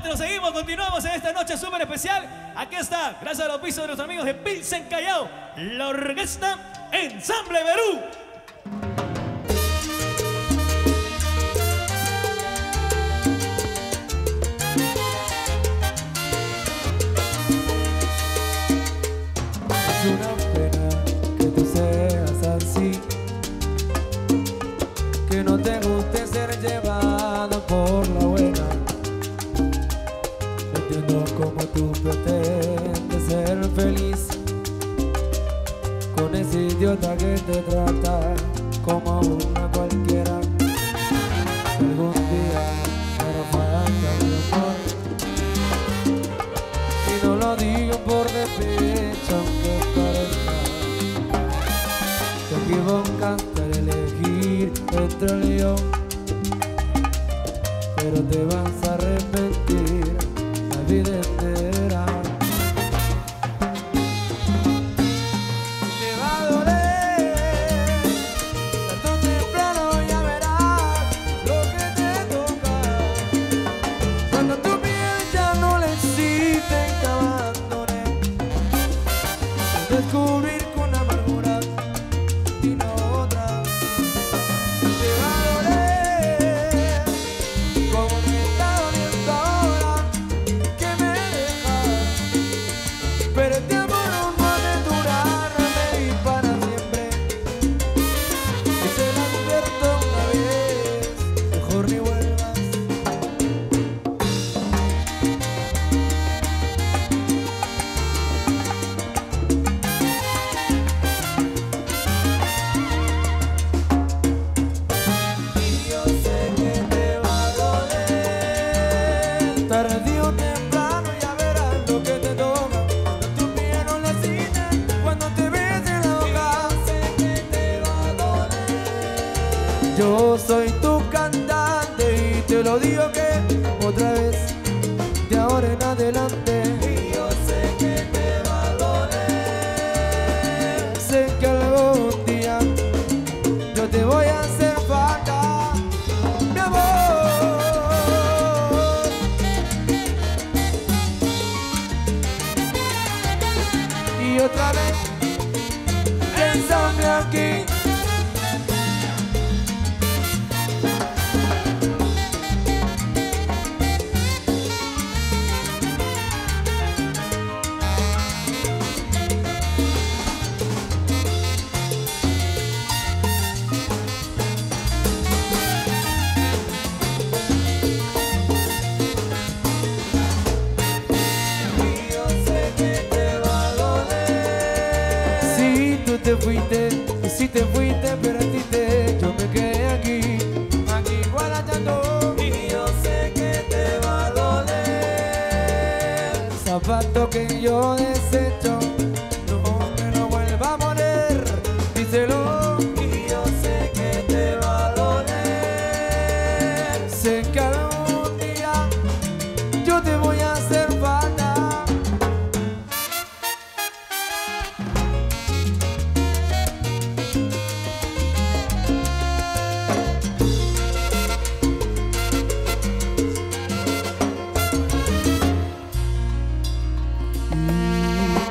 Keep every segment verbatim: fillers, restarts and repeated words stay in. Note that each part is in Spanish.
cuatro. Seguimos, continuamos en esta noche súper especial. Aquí está, gracias al auspicio de nuestros amigos de Pilsen Callao, la Orquesta Ensamble Perú. Que te trata como una cualquiera. Algún día pero falta mi amor, y no lo digo por despecho, aunque parezca. Te equivocaste al elegir entre el león, pero te vas a arrepentir la vida entera. Yo soy tu cantante y te lo digo que otra vez, de ahora en adelante. Y yo sé que te va a doler, sé que algún día yo te voy a hacer falta, mi amor. Y otra vez, ensamble aquí. Si te fuiste, y si te fuiste, perdiste, yo me quedé aquí, aquí guardando. Y yo sé que te va a doler. Zapato que yo desecho, no me lo vuelva a poner, díselo. Y yo sé que te va a doler, sé que algún día yo te voy a hacer falta.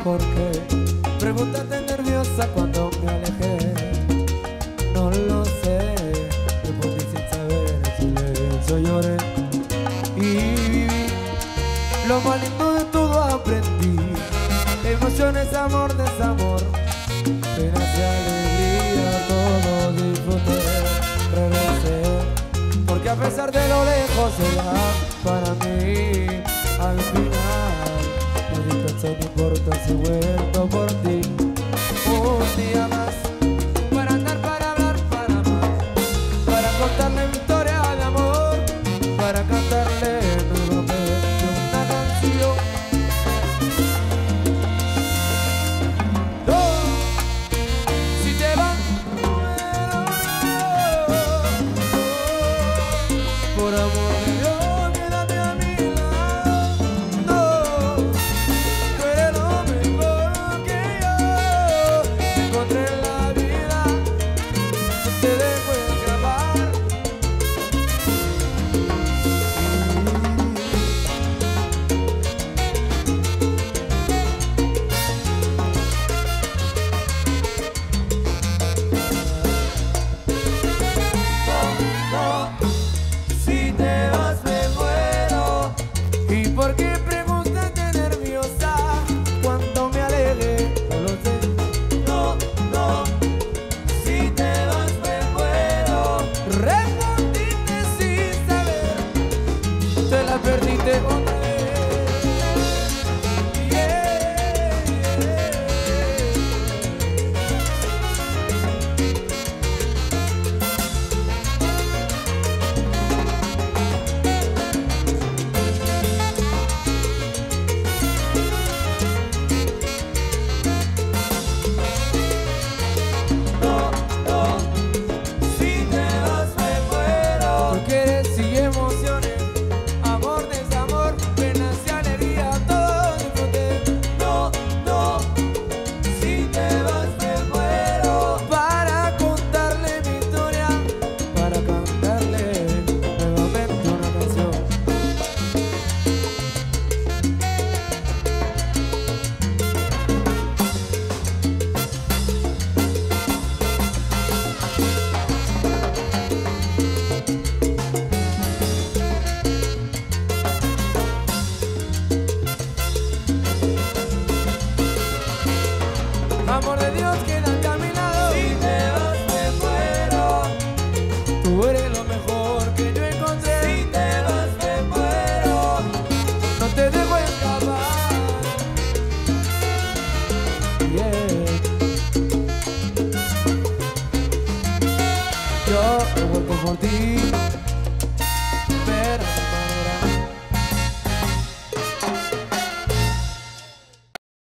Porque pregúntate nerviosa cuando me alejé. No lo sé, me puse sin saber, en silencio lloré y viví lo más lindo de todo. Aprendí emociones, amor, desamor, penas y alegría, todo disfruté. Regresé porque a pesar de lo lejos era para mí. Al final no importa si vuelvo por ti un día más, para andar, para hablar, para amar, para contarle mi historia al amor, para cantarle nuevamente una canción. Oh, si te vas, oh, por amor de Dios. Entre de un